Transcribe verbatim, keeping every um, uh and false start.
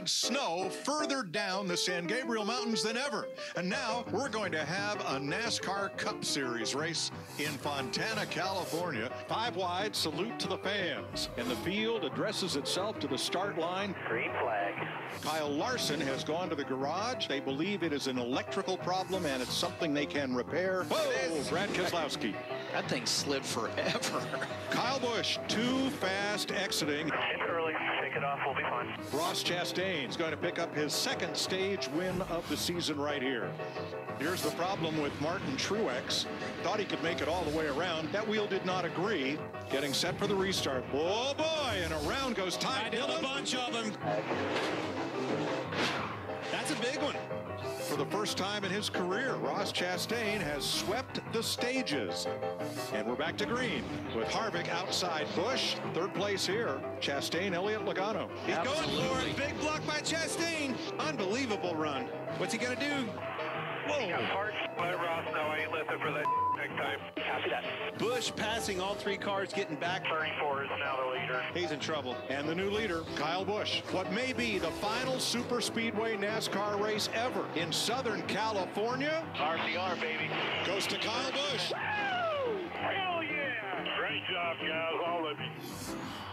had snow further down the San Gabriel Mountains than ever. And now we're going to have a NASCAR Cup Series race in Fontana, California. Five wide, salute to the fans. And the field addresses itself to the start line. Green flag. Kyle Larson has gone to the garage. They believe it is an electrical problem and it's something they can repair. Whoa, Brad Keselowski. That thing slid forever. Kyle Busch, too fast exiting. It's early, shake it off, we'll be fine. Ross Chastain's going to pick up his second stage win of the season right here. Here's the problem with Martin Truex. Thought he could make it all the way around. That wheel did not agree. Getting set for the restart. Oh boy, and around goes Ty Dillon. A bunch of them. That's a big one. For the first time in his career, Ross Chastain has swept the stages. And we're back to green with Harvick outside Busch. Third place here, Chastain, Elliott, Logano. He's Absolutely. going for it. Big block by Chastain. Unbelievable run. What's he going to do? Whoa. He got parts, but Ross, no, I ain't listening for that next time. Copy that. Busch passing all three cars, getting back. thirty-four is now the leader. He's in trouble. And the new leader, Kyle Busch. What may be the final super speedway NASCAR race ever in Southern California. R C R, baby. Goes to Kyle Busch. Woo! Hell yeah! Great job, guys, all of you.